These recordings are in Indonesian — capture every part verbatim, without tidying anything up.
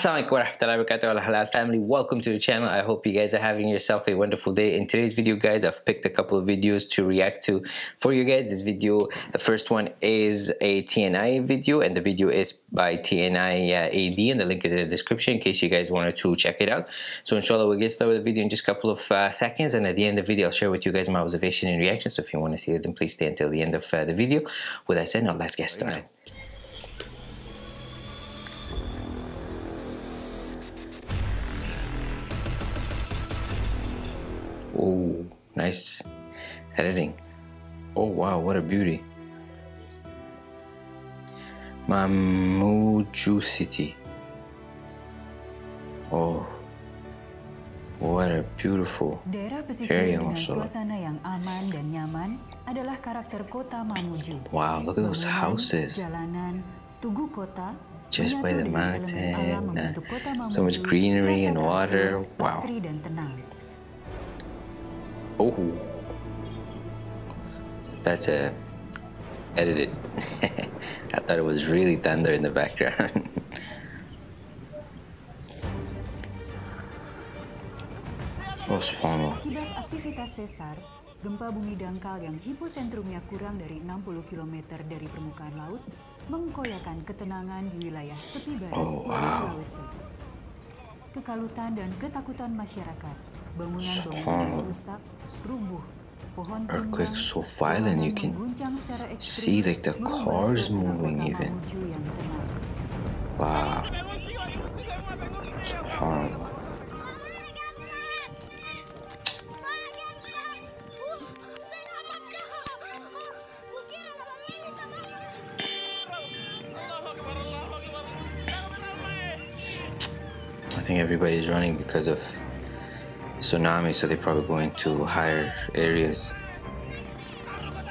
Assalamualaikum warahmatullahi wabarakatuh, Al Halal family. Welcome to the channel. I hope you guys are having yourself a wonderful day. In today's video, guys, I've picked a couple of videos to react to for you guys. This video, the first one is a T N I video, and the video is by T N I uh, A D, and the link is in the description in case you guys wanted to check it out. So inshallah, we'll get started with the video in just a couple of uh, seconds, and at the end of the video, I'll share with you guys my observation and reaction. So if you want to see it, then please stay until the end of uh, the video. With that said, now let's get started. Oh, nice editing. Oh wow, what a beauty. Mamuju city. Oh, what a beautiful area. Daerah pesisir dengan suasana yang aman dan nyaman adalah karakter kota Mamuju. Wow, look at those houses. Jalanan, tugu kota, just by the mountain, uh, so much greenery and water. Wow. Oh, that's a edited. I thought it was really thunder in the background. Oh, subhanallah. Akibat aktivitas sesar, gempa bumi dangkal yang hiposentrumnya kurang dari enam puluh kilometer dari permukaan laut mengkoyakan ketenangan di wilayah tepi barat oh, wow. Sulawesi. Kekalutan dan ketakutan masyarakat, bangunan-bangunan rusak, rubuh, pohon tumbang, so violent you can see like the cars moving even. Wow. Subhanallah. I think everybody's running because of tsunami, so they're probably going to higher areas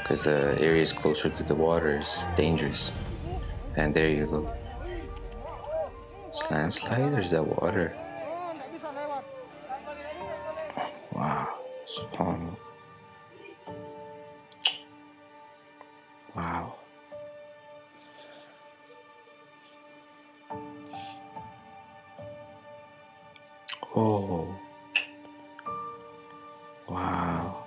because the areas closer to the water is dangerous. And there you go. It's landslide, or is that water? Wow, subhanallah. Wow. Oh, wow.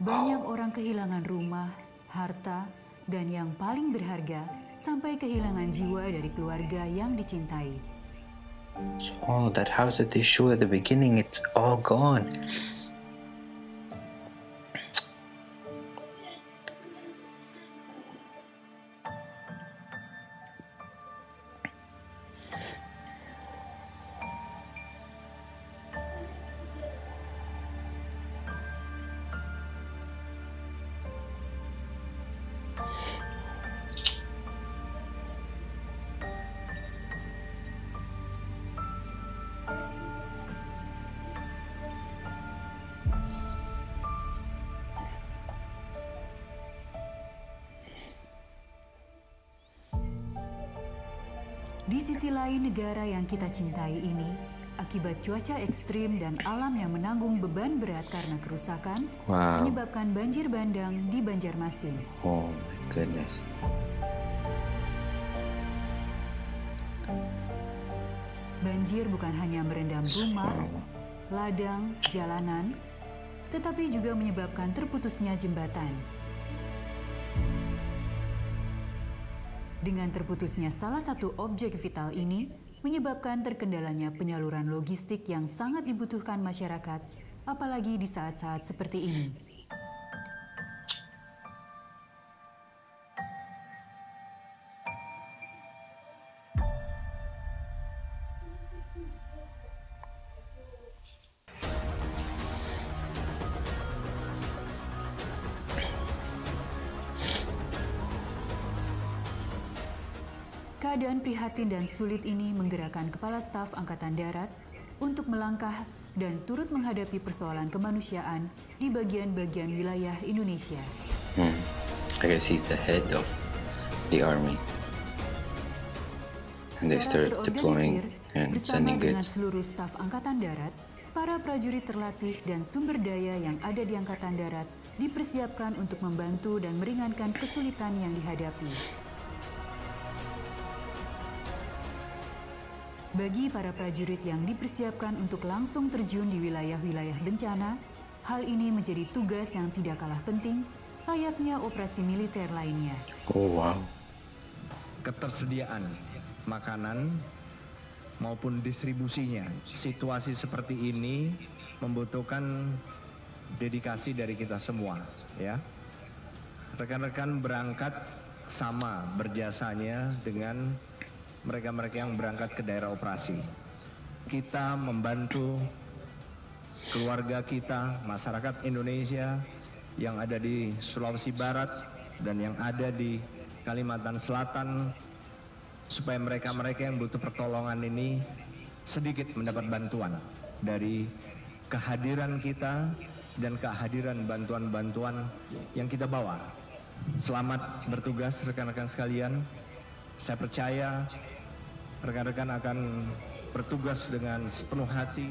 Banyak orang kehilangan rumah, harta, dan yang paling berharga sampai kehilangan jiwa dari keluarga yang dicintai. Oh, that house that they showed at the beginning, it's all gone. Di sisi lain, negara yang kita cintai ini akibat cuaca ekstrim dan alam yang menanggung beban berat karena kerusakan wow. menyebabkan banjir bandang di Banjarmasin. Oh my goodness. Banjir bukan hanya merendam rumah, ladang, jalanan, tetapi juga menyebabkan terputusnya jembatan. Dengan terputusnya salah satu objek vital ini, menyebabkan terkendalanya penyaluran logistik yang sangat dibutuhkan masyarakat, apalagi di saat-saat seperti ini. Keadaan prihatin dan sulit ini menggerakkan Kepala Staf Angkatan Darat untuk melangkah dan turut menghadapi persoalan kemanusiaan di bagian-bagian wilayah Indonesia. Hmm. I guess he's the head of the army. And they started deploying and sending goods. Bersama dengan seluruh staf Angkatan Darat, para prajurit terlatih dan sumber daya yang ada di Angkatan Darat dipersiapkan untuk membantu dan meringankan kesulitan yang dihadapi. Bagi para prajurit yang dipersiapkan untuk langsung terjun di wilayah-wilayah bencana, hal ini menjadi tugas yang tidak kalah penting, layaknya operasi militer lainnya. Oh, wow. Ketersediaan makanan maupun distribusinya, situasi seperti ini membutuhkan dedikasi dari kita semua, ya. Rekan-rekan berangkat sama berjasanya dengan mereka-mereka yang berangkat ke daerah operasi. Kita membantu keluarga kita, masyarakat Indonesia yang ada di Sulawesi Barat dan yang ada di Kalimantan Selatan, supaya mereka-mereka yang butuh pertolongan ini sedikit mendapat bantuan dari kehadiran kita dan kehadiran bantuan-bantuan yang kita bawa. Selamat bertugas rekan-rekan sekalian. Saya percaya rekan-rekan akan bertugas dengan sepenuh hati.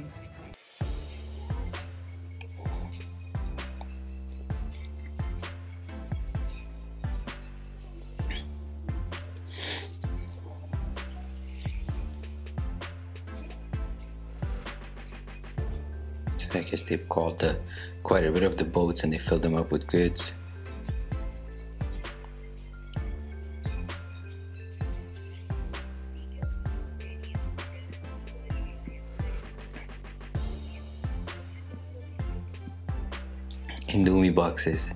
I guess they've called uh, quite a bit of the boats and they filled them up with goods. Indomie boxes.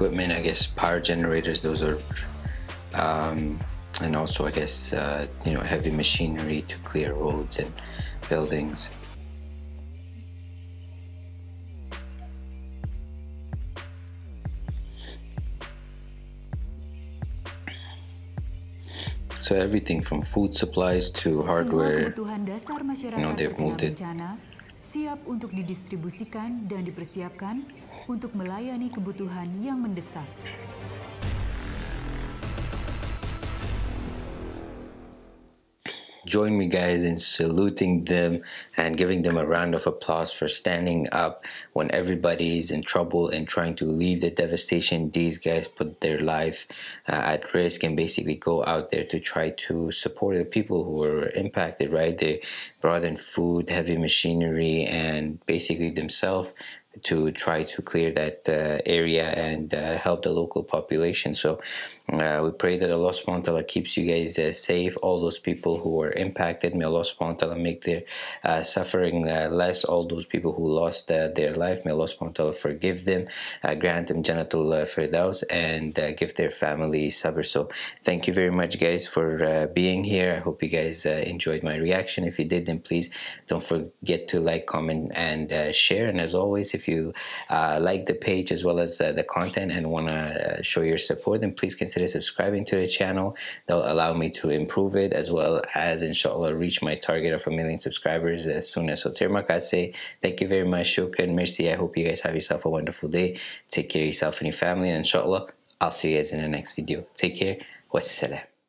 Equipment, I guess, power generators, those are, um, and also, I guess, uh, you know, heavy machinery to clear roads and buildings. So everything from food supplies to hardware, you know, they've moved it. Siap untuk didistribusikan dan dipersiapkan untuk melayani kebutuhan yang mendesak. Join me guys in saluting them and giving them a round of applause for standing up when everybody's in trouble and trying to leave the devastation. These guys put their life uh, at risk and basically go out there to try to support the people who were impacted, right? They brought in food, heavy machinery, and basically themselves to try to clear that uh, area and uh, help the local population. So uh, we pray that Allah Subhanahu wa Ta'ala keeps you guys uh, safe, all those people who were impacted. May Allah Subhanahu wa Ta'ala make their uh, suffering uh, less, all those people who lost uh, their life. May Allah Subhanahu wa Ta'ala forgive them, uh, grant them janatul uh, firdaus, and uh, give their family sabr. So thank you very much guys for uh, being here. I hope you guys uh, enjoyed my reaction. If you did, then please don't forget to like, comment, and uh, share. And as always, if you If you uh, like the page as well as uh, the content and want to uh, show your support, then please consider subscribing to the channel. That'll allow me to improve it as well as, inshallah, reach my target of a million subscribers as soon as. So terima kasih. Thank you very much. Shukran, merci. I hope you guys have yourself a wonderful day. Take care of yourself and your family. And inshallah, I'll see you guys in the next video. Take care. Wassalam.